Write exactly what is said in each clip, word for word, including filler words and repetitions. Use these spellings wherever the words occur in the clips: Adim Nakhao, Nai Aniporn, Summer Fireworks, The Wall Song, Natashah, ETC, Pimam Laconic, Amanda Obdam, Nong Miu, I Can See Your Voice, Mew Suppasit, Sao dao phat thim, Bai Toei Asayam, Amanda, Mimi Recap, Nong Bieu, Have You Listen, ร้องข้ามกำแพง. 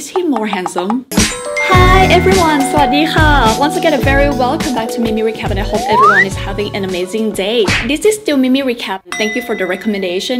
Is he more handsome? Hi everyone, sawadee ka. Once again, a very welcome back to Mimi Recap, and I hope everyone is having an amazing day. This is still Mimi Recap. Thank you for the recommendation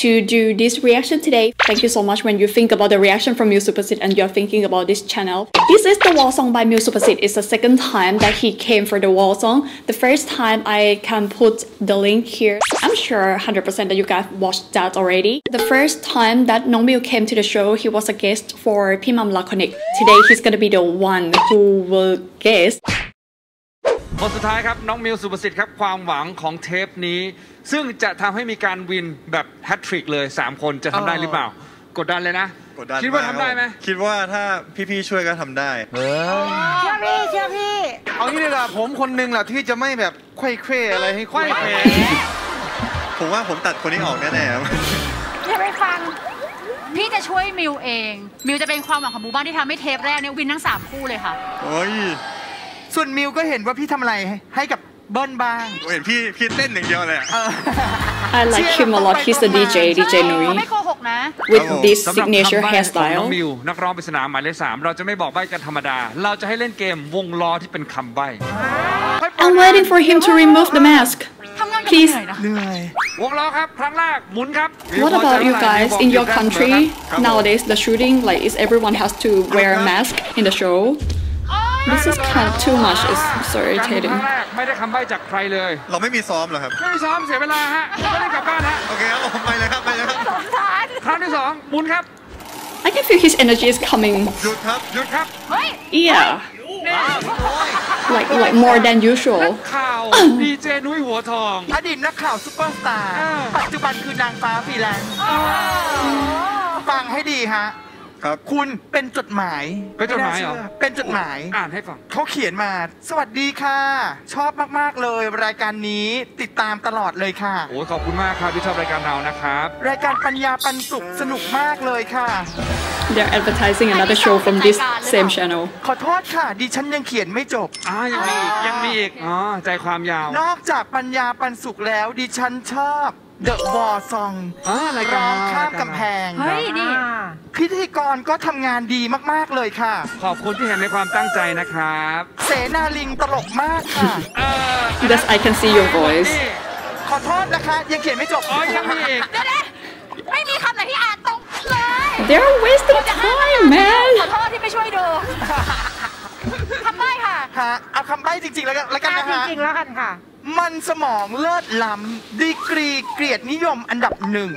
to do this reaction today. Thank you so much when you think about the reaction from Mew Suppasit and you're thinking about this channel. This is The Wall Song by Mew Suppasit. It's the second time that he came for The Wall Song. The first time, I can put the link here. I'm sure one hundred percent that you guys watched that already. The first time that Nong Bieu came to the show, he was a guest for Pimam Laconic. Today, he's gonna be the one who will guess. คนสุดท้ายครับน้องมิวสุปสิทธิ์ครับความหวังของเทปนี้ซึ่งจะทำให้มีการวินแบบแฮตทริกเลยสามคนจะทำได้หรือเปล่ากดดันเลยนะกดดันคิดว่าทำได้ไหมคิดว่าถ้าพี่ๆช่วยก็ทำได้เชื่อพี่เชื่อพี่เอางี้เลยล่ะผมคนนึงล่ะที่จะไม่แบบไขว้เขวอะไรให้ไขว้เขวผมว่าผมตัดคนนี้ออกแน่ๆครับอย่าไปฟังพี่จะช่วยมิวเองมิวจะเป็นความหวังของหมู่บ้านที่ทำให้เทปแรกเนี่ยวินทั้งสามคู่เลยค่ะโอ้ยส่วนมิวก็เห็นว่าพี่ทำอะไรให้กับเบิ้ลบ้างเห็นพี่พี่เต้นอย่างเดียวเลยอ่ะ I like him a lot. He's the ดี เจ ดี เจ Nui with this signature hairstyle. มิวนักร้องปริศนาหมายเลขสามเราจะไม่บอกใบ้กันธรรมดาเราจะให้เล่นเกมวงล้อที่เป็นคำใบ้ I'm waiting for him to remove the mask. Please. เหนื่อยวงล้อครับครั้งแรกหมุนครับ What about you guys in your country nowadays? The shooting, like, is everyone has to wear a mask in the show. This is kind of too much. It's so irritating. ไม่ได้คำใบ้จากใครเลยเราไม่มีซ้อมเหรอครับไม่มีซ้อมเสียเวลาฮะไม่ได้กลับบ้านฮะโอเคครับผมไปเลยครับไปเลยครับครั้งที่สองหมุนครับ I can feel his energy is coming. หยุดครับหยุดครับ Yeah.Like, like more than usual. นักข่าว ดี เจ นุ้ยหัวทอง Adim Nakhao superstar ปัจจุบันคือนางฟ้าฟิลันฟังให้ดีฮะครับคุณเป็นจดหมายเป็นจดหมายเหรอเป็นจดหมายอ่านให้ฟังเขาเขียนมาสวัสดีค่ะชอบมากๆเลยรายการนี้ติดตามตลอดเลยค่ะโอ้ขอบคุณมากครับที่ชอบรายการเรานะครับรายการปัญญาปันสุขสนุกมากเลยค่ะ They're advertising another show from this same channel ขอโทษค่ะดิฉันยังเขียนไม่จบอ่ายังมียังมีอีกอ๋อใจความยาวนอกจากปัญญาปันสุขแล้วดิฉันชอบ The Wall Song ร้องข้ามกำแพงเฮ้ยนี่พิธีกรก็ทำงานดีมากๆเลยค่ะขอบคุณที่เห็นในความตั้งใจนะครับเสนาลิงตลกมากค่ะ That's I Can See Your Voice ขอโทษนะคะยังเขียนไม่จบอ๋อยังมีอีกไม่มีคำไหนที่อ่านตรงเลย They're wasting time man ขอโทษที่ไม่ช่วยดูคำใบ้ค่ะค่ะเอาคำใบ้จริงๆแล้วกันแล้วกันนะคะจริงๆแล้วกันค่ะมันสมองเลิศล้ำดีกรีเกียรตินิยมอันดับหนึ่ง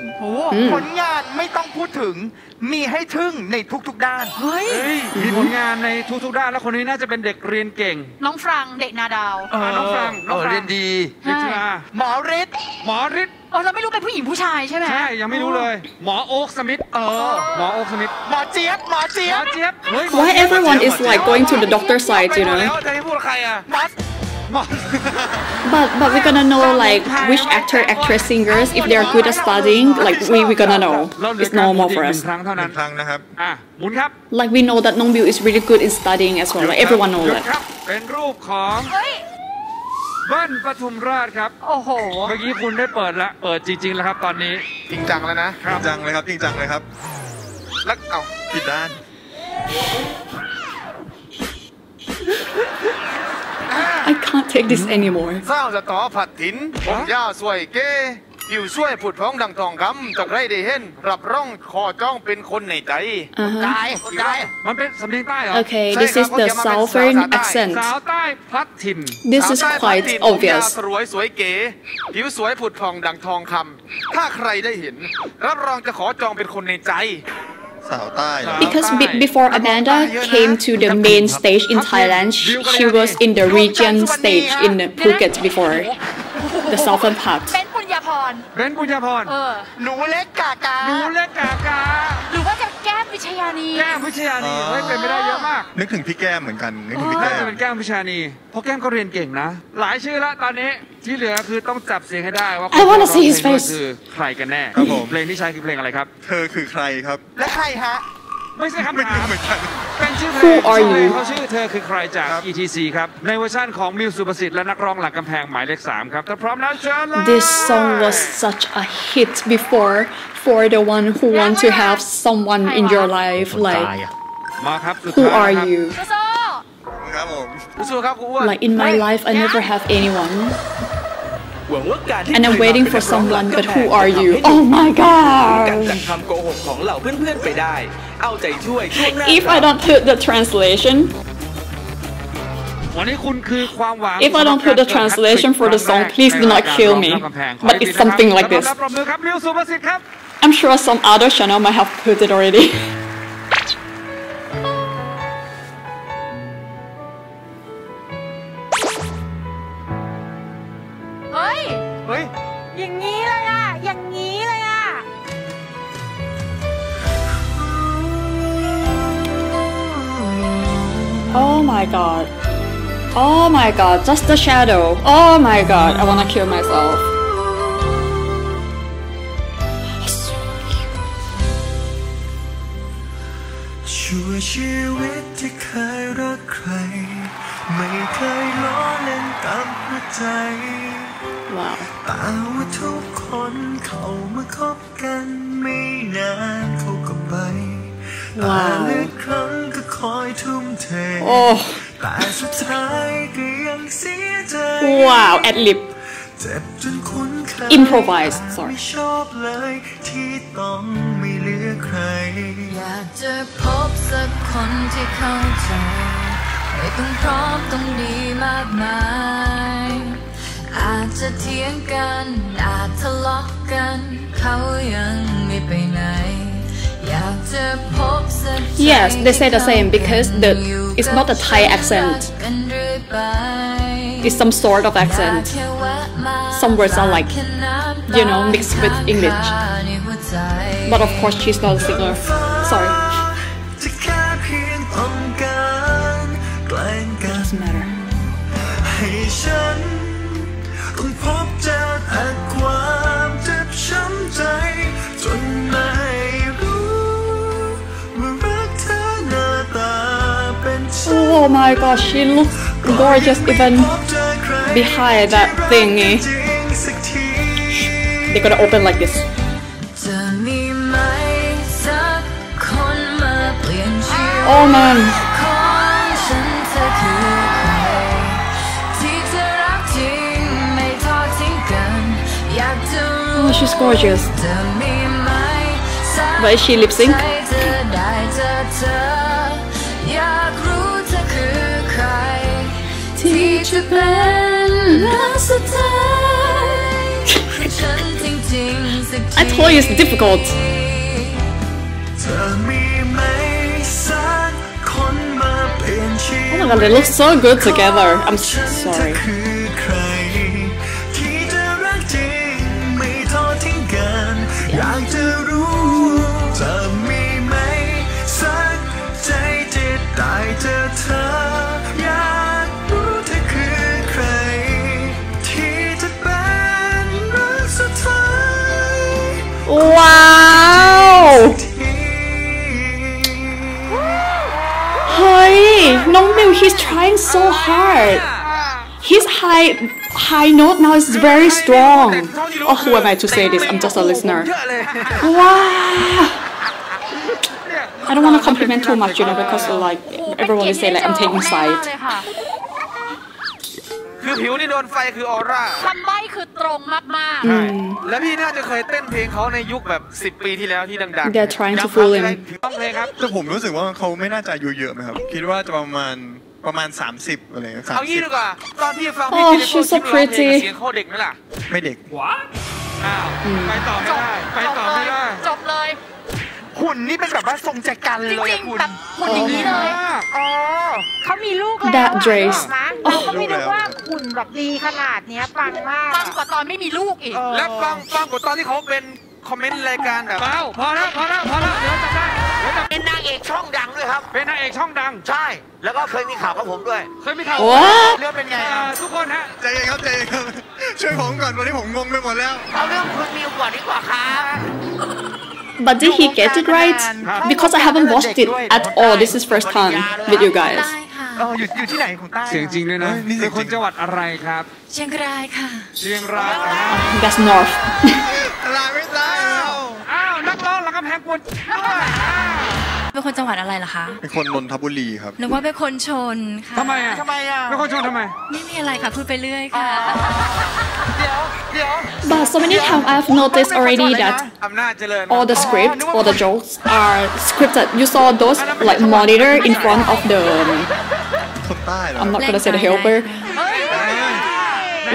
ผลงานไม่ต้องพูดถึงมีให้ทึ่งในทุกๆด้านเฮ้ยมีผลงานในทุกๆด้านแล้วคนนี้น่าจะเป็นเด็กเรียนเก่งน้องฟรังเด็กนาดาวน้องฟรังน้องเรียนดีวิชาหมอฤทธิ์หมอฤทธิ์อ๋อเราไม่รู้เป็นผู้หญิงผู้ชายใช่ไหมใช่ยังไม่รู้เลยหมอโอ๊กสมิธเออหมอโอ๊กสมิธหมอเจี๊ยบหมอเจี๊ยบหมอเจี๊ยบ Why everyone is like going to the doctor side you know จะให้พูดใครอะ But but we're gonna know like which actor, actress, singers if they are good at studying. Like we we gonna know. It's normal for us. Like we know that Nong Bieu is really good in studying as well. Like everyone knows that. เป็นรูปของเบิ้ลปทุมราชครับโอ้โหเมื่อกี้คุณได้เปิดละเปิดจริงๆแล้วครับตอนนี้จริงจังแล้วนะจริงจังเลยครับจริงจังเลยครับแล้วเอ้าผิดด้านI can't take this anymore. Sao dao phat thim ผมย่าสวยเก๋อยู่ช่วยผุดพ้องดังทองคำจากไรได้เห็นรับร่องคอจ้องเป็นคนในใจตายตายมันเป็นสำเนียงใต้เหรอ Okay, this is the southern accent. สาวใต้พัดถิ่น This is quite obvious. สวยสวยเก๋ผิวสวยผุดพ้องดังทองคำถ้าใครได้เห็นรับรองจะขอจองเป็นคนในใจBecause before Amanda came to the main stage in Thailand, she was in the region stage in Phuket before the southern part. เป็นปุญญาพรเป็นปุญญาพรหนูเล็กกากาหนูเล็กกากาหรือว่าจะแก้มวิชญานีแก้มวิชญานีไม่เป็นไม่ได้เยอะมากนึกถึงพี่แก้มเหมือนกันนึกถึงพี่แก้มเป็นแก้มวิชญานีเพราะแก้มก็เรียนเก่งนะหลายชื่อละตอนนี้ที่เหลือคือต้องจับเสียงให้ได้ว่าคนที่คือใครกันแน่ครับผมเพลงที่ใช้คือเพลงอะไรครับเธอคือใครครับและใครฮะไม่ใช่ครับเป็นชื่อเพลงเขาชื่อเธอคือใครจาก อี ที ซี ครับในเวอร์ชันของมิวสุปสิทธิ์และนักร้องหลังกำแพงหมายเลขสามครับถ้าพร้อมแล้วเชิญเลย This song was such a hit before for the one who want to have someone in your life like มาครับสุดท้ายครับ Who are you ครับผมสู้ครับกูว่า Like in my life I never have anyone and I'm waiting for someone but who are you Oh my god การจัดคำโกหกของเหล่าเพื่อนๆไปได้เอาใจช่วย If I don't put the translation วันนี้คุณคือความหวัง If I don't put the translation for the song please do not kill me but it's something like this I'm sure some other channel might have put it already Oh my god. Oh my god, just the shadow. Oh my god, I wanna kill myself. So cute. Wow. Wow.Oh. Wow, ad-lib. Improvised, sorry. Yes, they say the same because the it's not a Thai accent. It's some sort of accent. Some words are like, you know, mixed with English. But of course, she's not a singer. Sorry. It doesn't matter.Oh my gosh, she looks gorgeous even behind that thingy. They're gonna open like this. Oh man. Oh, she's gorgeous. But is she lip sync?จะเป็นรักสุดท้ายฉันจริงๆสักที I told you it's difficult เธอมีไหมสักคนมาเปลี่ยนชีวิต Oh my god, they look so good together. I'm sorry. คือใครที่จะรักจริงไม่ทอดทิ้งกันอยากจะรู้เธอมีไหมสักใจที่ได้เจอเธอWow เฮ้ย น้องมิว he's trying so hard. His high high note now is very strong. Oh, who am I to say this? I'm just a listener. Wow. I don't want to compliment too much, you know, because like everyone will say like I'm taking side. คือผิวนี่โดนไฟคือออร่าคำใบ้คือตรงมากๆแล้วพี่น่าจะเคยเต้นเพลงเขาในยุคแบบสิบปีที่แล้วที่ดังๆ They're trying to fool him ต้องเลยครับแต่ผมรู้สึกว่าเขาไม่น่าจะอายุเยอะมั้ยครับคิดว่าจะประมาณประมาณสามสิบอะไรครับเอางี้ดีกว่าตอนที่ฟังพี่ที่พูดถึงเพลงเสียงเขาเด็กมั้ยล่ะไม่เด็กอ้าวไปต่อไม่ได้ไปต่อไม่ได้จบเลยหุ่นนี่เป็นแบบว่าทรงแจกันเลยจริงๆแบบหุ่นอย่างนี้เลยอ๋อเขามีลูกแล้วนะแล้วก็ไม่รู้ว่าหุ่นแบบดีขนาดนี้ปังมากปังกว่าตอนไม่มีลูกอีกแล้วปังปังกว่าตอนที่เขาเป็นคอมเมนต์รายการแบบเอ้าพอแล้วพอแล้วพอแล้วเดี๋ยวจะได้เดี๋ยวจะเป็นนางเอกช่องดังด้วยครับเป็นนางเอกช่องดังใช่แล้วก็เคยมีข่าวกับผมด้วยเคยมีข่าวเรื่องเป็นไงทุกคนฮะใจเย็นครับใจเย็นครับช่วยผมก่อนวันนี้ผมงงไปหมดแล้วเอาเรื่องคุณมิวก่อนดีกว่าครับBut did he get it right? Because I haven't watched it at all. This is first time with you guys. อยู่อยู่ที่ไหนของใต้เสียงจริงเลยนะนี่เป็นคนจังหวัดอะไรครับเชียงรายค่ะเชียงราย That's north ลาไม่ได้อ้าวนักร้องหลังกำแพงปวด เป็นคนจังหวัดอะไรเหรอคะเป็นคนนนทบุรีครับนึกว่าเป็นคนชนค่ะทำไมอ่ะทำไมอ่ะเป็นคนชนทำไมไม่มีอะไรค่ะพูดไปเรื่อยค่ะเดี๋ยวเดี๋ยว But so many times I've noticed already that all the scripts all the jokes are scripts that you saw those like monitor in front of the I'm not gonna say the helper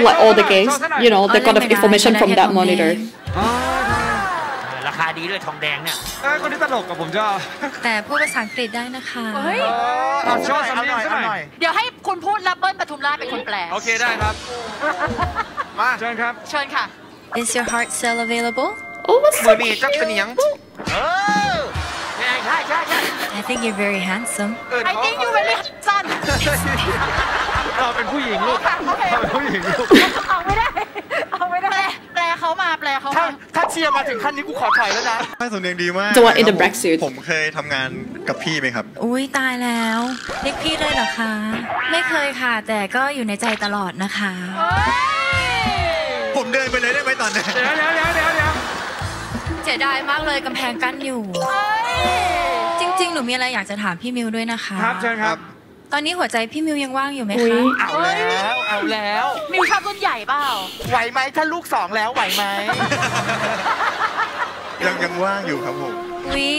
like all the gays you know they got the information from that monitorคาดีด้วยทองแดงเนี่ยเออคนที่ตลกกับผมจะแต่พูดภาษาอังกฤษได้นะคะเฮ้ยเอาช่วยเอาหน่อยเอาหน่อยเดี๋ยวให้คุณพูดแล้วเบิ้ลปทุมราชเป็นคนแปลโอเคได้ครับมาเชิญครับเชิญค่ะ Is your heart cell available โอ้มันมีจักเป็นยังเออใช่ใช่ใช่ I think you're very handsome I think you're very handsome เราเป็นผู้หญิงลูกเราเป็นผู้หญิงลูกเอาไม่ได้เอาไม่ได้แปลเขามาแปลเขามาถ้าเชียร์มาถึงขั้นนี้กูขอถอยแล้วนะให้สำเนียงดีมากจังหวะ in the black suit ผมเคยทำงานกับพี่ไหมครับอุ้ยตายแล้วเรียกพี่เลยเหรอคะไม่เคยค่ะแต่ก็อยู่ในใจตลอดนะคะผมเดินไปเลยได้ไหมตอนนี้เดี๋ยวเดี๋ยวเดี๋ยวเดี๋ยวเสียดายมากเลยกำแพงกั้นอยู่จริงๆหนูมีอะไรอยากจะถามพี่มิวด้วยนะคะครับเชิญครับตอนนี้หัวใจพี่มิวยังว่างอยู่ไหมคะเอาแล้วเอาแล้วมิวชอบรุ่นใหญ่เปล่าไหวไหมถ้าลูกสองแล้วไหวไหมยังยังว่างอยู่ครับผมวิ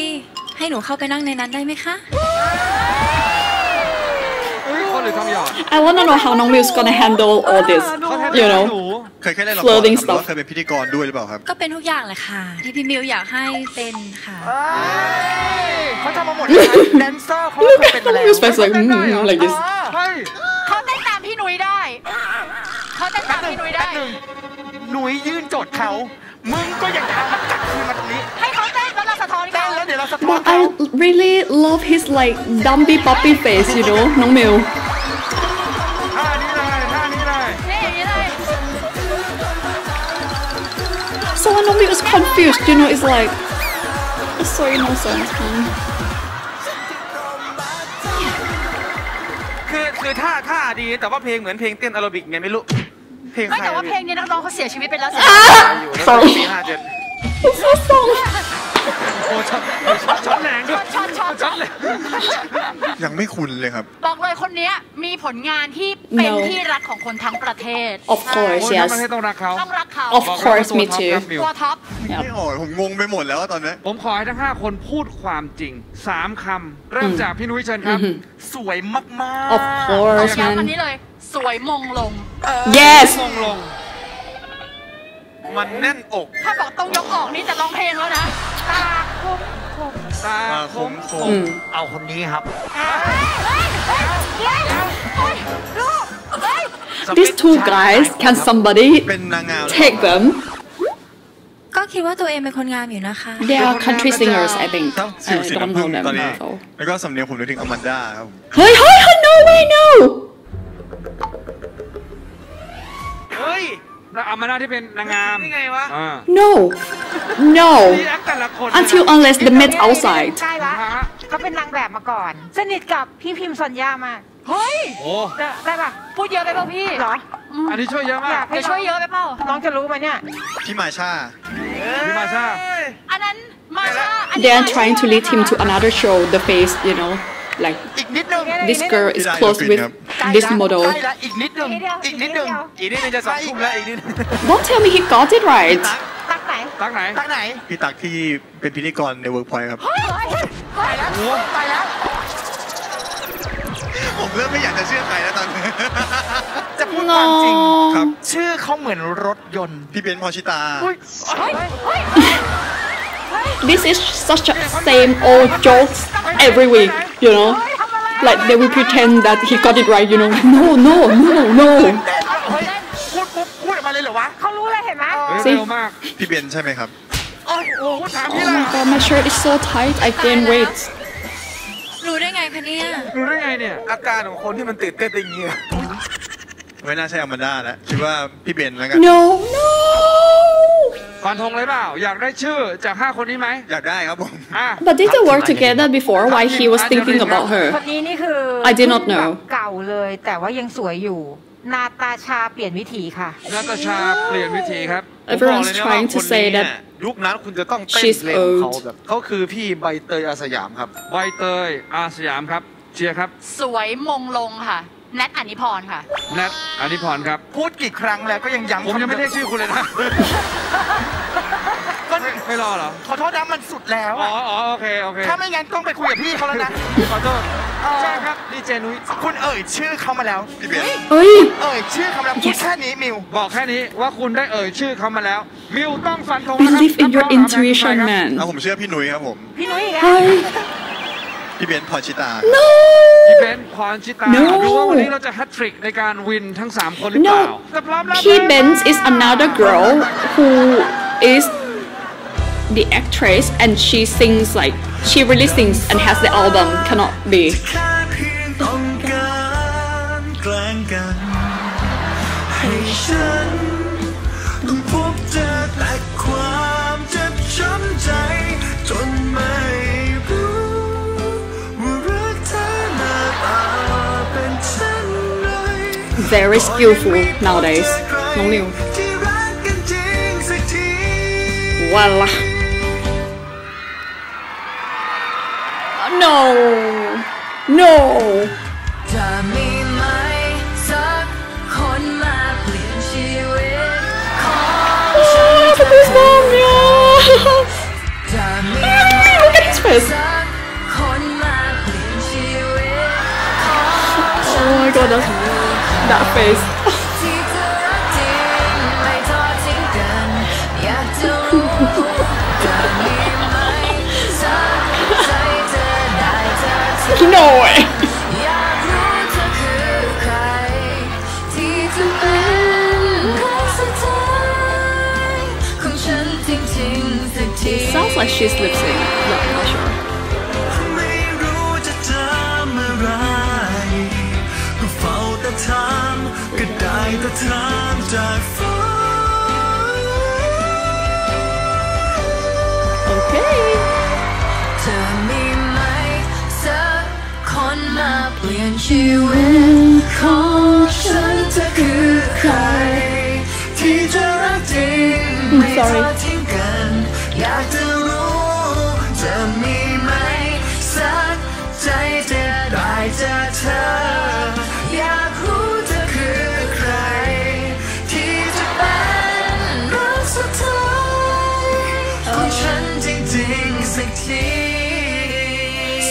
ให้หนูเข้าไปนั่งในนั้นได้ไหมคะคนหรือทองหยอด I wanna know how Nong Miu is gonna handle all this you know เคยแค่ได้รับการทำร้องเคยเป็นพิธีกรด้วยหรือเปล่าครับก็เป็นทุกอย่างแหละค่ะที่พี่มิวอยากให้เป็นค่ะเขาทำมาหมดเลยแดนเซอร์เขาเป็นอะไรเขาเต้นตามพี่นุ้ยได้เขาเต้นตามพี่นุ้ยได้นุ้ยยื่นโจทย์เขามึงก็อยากทำกัดคืนมาตรงนี้ให้เขาเต้นแล้วเราสะท้อนกันแล้วเดี๋ยวเราสะท้อน But I really love his like dumpy puppy face you know น้องมิวท่านี้เลยท่านี้เลยนี่อย่างนี้เลย So when Nong Miu is confused you know it's like it's so innocentคือท่าท่าดีแต่ว่าเพลงเหมือนเพลงเต้นแอโรบิกไงไม่รู้เพลงใครแต่ว่าเพลงนี้นักร้องเขาเสียชีวิตไปแล้วสิอยู่แล้วสี่ห้าเจ็ดช็อตส่งโอ้ช็อตช็อตแรงด้วยช็อตช็อตช็อตเลยยังไม่คุ้นเลยครับบอกเลยคนนี้มีผลงานที่เป็นที่รักของคนทั้งประเทศ Of course yes ต้องรักเขาต้องรักเขา Of course me too ตัวท็อปไม่อ่อนผมงงไปหมดแล้วตอนนี้ผมขอให้ทั้งห้าคนพูดความจริงสามคำเริ่มจากพี่นุ้ยเชิญครับสวยมากมากเอาอย่างวันนี้เลยสวยมงลง yes มงลงมันแน่นอกถ้าบอกต้องยกออกนี่จะร้องเพลงแล้วนะตาคุ้มคุ้มตาคุ้มคุ้มเอาคนนี้ครับ These two guys can somebody take them ก็คิดว่าตัวเองเป็นคนงามอยู่นะคะ They are country singers I think I don't know them แล้วก็สำเนียงผมนึกถึง Amanda ครับเฮ้ยเฮ้ย no way no เฮ้ยแล้วอามาน่าที่เป็นนางงามนี่ไงวะ no no until unless they met outside ใช่ละเขาเป็นนางแบบมาก่อนสนิทกับพี่พิมพ์สัญญามากเฮ้ยได้ปะพูดเยอะไปเปล่าพี่เหรออันนี้ช่วยเยอะมากจะช่วยเยอะไปเปล่าน้องจะรู้ไหมเนี่ยพี่มาชาพี่มาชาอันนั้นมาชา they are trying to lead him to another show the face you know like this girl is close with this model อีกนิดนึงอีกนิดนึงอีกนิดนึงจะสองทุ่มแล้วอีกนิด Don't tell me he got it right ตักไหนตักไหนตักไหนพี่ตักที่เป็นพิธีกรใน Workpoint ครับตายแล้วตายแล้วผมเริ่มไม่อยากจะเชื่อใครแล้วตอนนี้จะพูดความจริงครับชื่อเขาเหมือนรถยนต์พี่เบนซ์ พอชิตา This is such a same old jokes every week you know like they will pretend that he got it right you know no no no no พูดปุ๊บพูดมาเลยเหรอวะเขารู้เลยเห็นไหมเร็วมากพี่เบนใช่ไหมครับโอ้โหถามพี่ละ Oh my god my shirt is so tight I gain weight รู้ได้ไงคะเนี่ยรู้ได้ไงเนี่ยอาการของคนที่มันตื่นเต้นอย่างเงี้ยไม่น่าใช่อแมนด้าแล้วคิดว่าพี่เบนแล้วกัน no no ฟันธงเลยเปล่าอยากได้ชื่อจากห้าคนนี้ไหมอยากได้ครับผม but did they work together before why he was thinking about her คนนี้นี่คือ I did not know เก่าเลยแต่ว่ายังสวยอยู่ Natashah เปลี่ยนวิถีค่ะ Natashah เปลี่ยนวิถีครับ Everyone's trying to say that ยุคนั้นคุณจะต้องเต้นเพลงเขาแบบเขาคือพี่ใบเตยอาสยามครับใบเตยอาสยามครับเชียร์ครับสวยมงลงค่ะแนท อนิพรค่ะแนท อนิพรครับพูดกี่ครั้งแล้วก็ยังย้ำผมยังไม่เรียกชื่อคุณเลยนะไม่รอเหรอขอโทษนะมันสุดแล้วอ๋อโอเคโอเคถ้าไม่งั้นต้องไปคุยกับพี่เขาแล้วนะขอโทษใช่ครับดีเจนุ้ยคุณเอ่ยชื่อเขามาแล้วเฮ้ยเอ่ยชื่อเขาแล้วแค่นี้มิวบอกแค่นี้ว่าคุณได้เอ่ยชื่อเขามาแล้วมิวต้องฟันธงนะครับ Believe in your intuition man แล้วผมเชื่อพี่นุ้ยครับผมพี่นุ้ยเฮ้ยพี่เบนพรชิตาพี่เบนพรชิตาดูว่าวันนี้เราจะแฮตทริกในการวินทั้งสามคนหรือเปล่าแต่พร้อมแล้วพี่เบน is another girl who is the actress and she sings like she really sings and has the album cannot be Very skillful nowadays. Nong Miu. Voila. No, no. จะมีไหมสักคนมาเปลี่ยนชีวิตของฉัน Look at this man, yeah. จะมีไหมสักคนมาเปลี่ยนชีวิตของฉัน Oh my god, that's me.That face. No way. Sounds like she's lip sync. No, I'm not sure.Okay. จะมีไหมสักคนมาเปลี่ยนชีวิตของฉันเธอคือใครที่จะรักจริงไม่ทอดทิ้งกันอยากจะรู้จะมีไหมสักใจจะได้เจอเธอ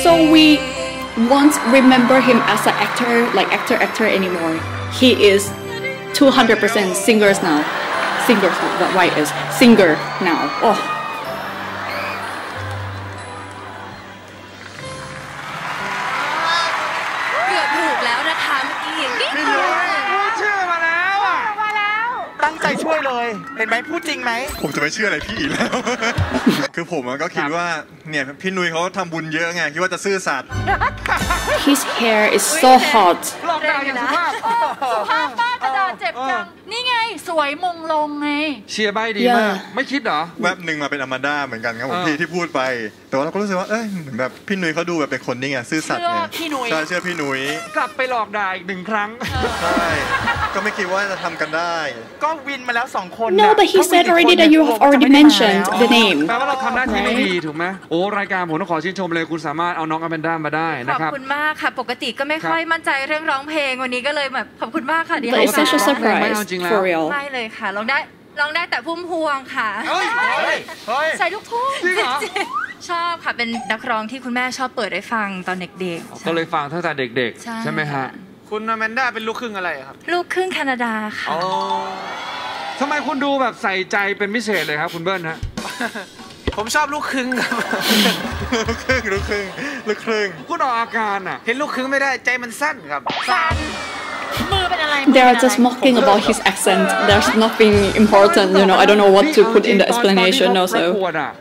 So we won't remember him as an actor, like actor, actor anymore. He is two hundred percent singers now. Singer, that's why it is singer now. Oh.เห็นไหมพูดจริงไหมผมจะไม่เชื่ออะไรพี่แล้วคือผมก็คิดว่าเนี่ยพี่นุ้ยเขาทำบุญเยอะไงคิดว่าจะซื่อสัตย์ His hair is so hot ลองดาวอย่างสุภาพสุภาพป้ากระดาษเจ็บจังนี่ไงสวยมงลงไงเชียร์ใบดีมากไม่คิดหรอแวบหนึ่งมาเป็นAmandaเหมือนกันครับผมพี่ที่พูดไปแต่ว่าเราก็รู้สึกว่าเอ้ยแบบพี่นุ้ยเขาดูแบบเป็นคนนี่ไงซื่อสัตย์ไงใช่เชื่อพี่นุ้ยกลับไปหลอกด่าอีกหนึ่งครั้งใช่ก็ไม่คิดว่าจะทำกันได้ก็วินมาแล้วสองคนNo, but he said already that you have already mentioned the name. แปลว่าเราทำหน้าที่ไม่ดีถูกไหมโอ้รายการผมต้องขอชื่นชมเลยคุณสามารถเอาน้องอแมนด้ามาได้นะครับขอบคุณมากค่ะปกติก็ไม่ค่อยมั่นใจเรื่องร้องเพลงวันนี้ก็เลยแบบขอบคุณมากค่ะดีใจมาก It's such a surprise for real ไม่เลยค่ะร้องได้ร้องได้แต่พุ่มพวงค่ะใส่ลูกทุ่งชอบค่ะเป็นนักร้องที่คุณแม่ชอบเปิดให้ฟังตอนเด็กๆก็เลยฟังตั้งแต่เด็กๆใช่ไหมฮะคุณอแมนด้าเป็นลูกครึ่งอะไรครับลูกครึ่งแคนาดาค่ะทำไมคุณดูแบบใส่ใจเป็นพิเศษเลยครับคุณเบิ้ลฮะผมชอบลูกครึ่งครับลูกครึ่งลูกครึ่งลูกครึ่งคุณออกอาการอ่ะเห็นลูกครึ่งไม่ได้ใจมันสั้นครับสั้นมือเป็นอะไร They are just mocking about his accent There's nothing important you know I don't know what to put in the explanation also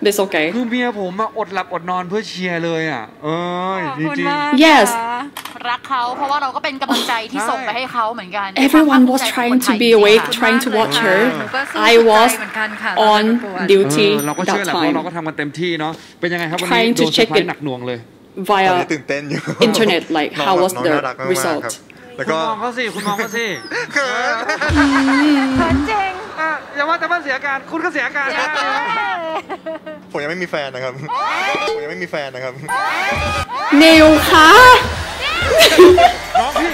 It's okay คือเมียผมมาอดหลับอดนอนเพื่อเชียร์เลยอ่ะเออจริงๆ Yesรักเขาเพราะว่าเราก็เป็นกำลังใจที่ส่งไปให้เขาเหมือนกัน Everyone was trying to be awake trying to watch her I was on duty เราก็เชื่อแหละว่าเราก็ทำกันเต็มที่เนาะเป็นยังไงครับวันนี้โดนเช็คหนักหน่วงเลย via internet like how was the result แล้วก็มองเขาสิคุณมองเขาสิเขินเขินจริงอ่ะอย่าว่าแต่ว่าเสียการคุณก็เสียการนะผมยังไม่มีแฟนนะครับผมยังไม่มีแฟนนะครับนิวค่ะน้องพี่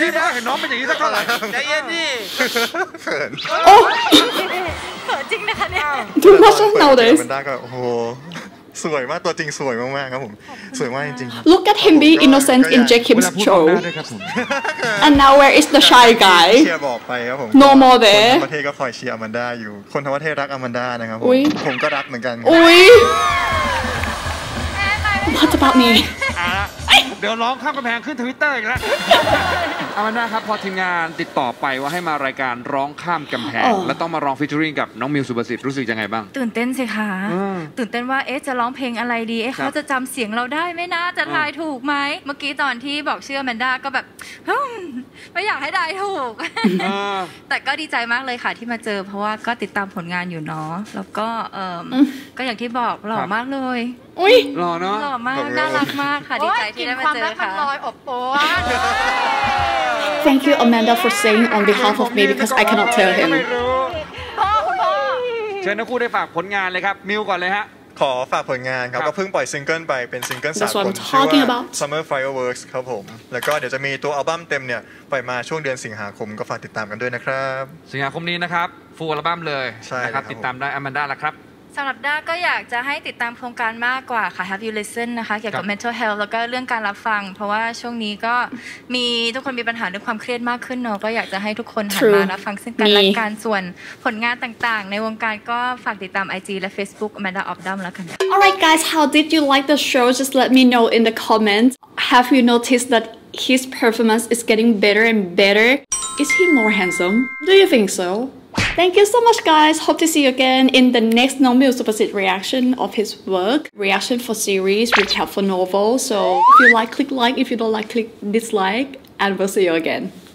พี่ไม่เห็นน้องเป็นอย่างนี้สักเท่าไหร่ใจเย็นดิเขินโอ้เขินจริงนะคะเนี่ยทุกคนชอบเราเลยมันได้ก็โอ้โหสวยมากตัวจริงสวยมากๆครับผมสวยมากจริง Look at him be innocent in Jack Kim's show and now where is the shy guy เชียร์บอกไปครับผม No more there คนทั้งประเทศก็คอยเชียร์อแมนด้าอยู่คนทั้งประเทศรักอแมนด้านะครับผมผมก็รักเหมือนกันอุ้ยพัดจะปักมีเดี๋ยวร้องข้ามกำแพงขึ้นทวิตเตอร์อีกแล้วอแมนด้าครับพอทีมงานติดต่อไปว่าให้มารายการร้องข้ามกำแพงแล้วต้องมาร้องฟีเจอริ่งกับน้องมิวสุปสิทธิ์รู้สึกยังไงบ้างตื่นเต้นสิคะตื่นเต้นว่าเอ๊ะจะร้องเพลงอะไรดีเอ๊ะเขาจะจำเสียงเราได้ไหมนะจะทายถูกไหมเมื่อกี้ตอนที่บอกชื่ออแมนด้าก็แบบไม่อยากให้ได้ถูกแต่ก็ดีใจมากเลยค่ะที่มาเจอเพราะว่าก็ติดตามผลงานอยู่เนาะแล้วก็เออก็อย่างที่บอกหล่อมากเลยอุ้ยหล่อเนาะหล่อมากน่ารักมากค่ะดีใจที่ได้มาเจอค่ะThank you, Amanda, for saying on behalf of me because I cannot tell him. พ่อคุณพ่อเชิญนักคู่ได้ฝากผลงานเลยครับมิวก่อนเลยฮะขอฝากผลงานครับก็เพิ่งปล่อยซิงเกิลไปเป็นซิงเกิลสากลชื่อว่า Summer Fireworks ครับผมแล้วก็เดี๋ยวจะมีตัวอัลบั้มเต็มเนี่ยปล่อยมาช่วงเดือนสิงหาคมก็ฝากติดตามกันด้วยนะครับสิงหาคมนี้นะครับฟูลอัลบั้มเลยนะครับติดตามได้ Amanda ละครับสำหรับด้าก็อยากจะให้ติดตามโครงการมากกว่าค่ะ Have You Listen นะคะเกี่ยวกับ mental health แล้วก็เรื่องการรับฟังเพราะว่าช่วงนี้ก็มีทุกคนมีปัญหาเรื่องความเครียดมากขึ้นเนาะก็อยากจะให้ทุกคนหันมารับฟังซึ่งกันและกันส่วนผลงานต่างๆในวงการก็ฝากติดตาม ไอ จี และ Facebook Amanda Opdam แล้วกัน Alright guys, how did you like the show? Just let me know in the comments. Have you noticed that his performance is getting better and better? Is he more handsome? Do you think so?Thank you so much guys. Hope to see you again in the next Nong Miu Suppasit reaction of his work. Reaction for series, recap for novel. So if you like, click like. If you don't like, click dislike. And we'll see you again.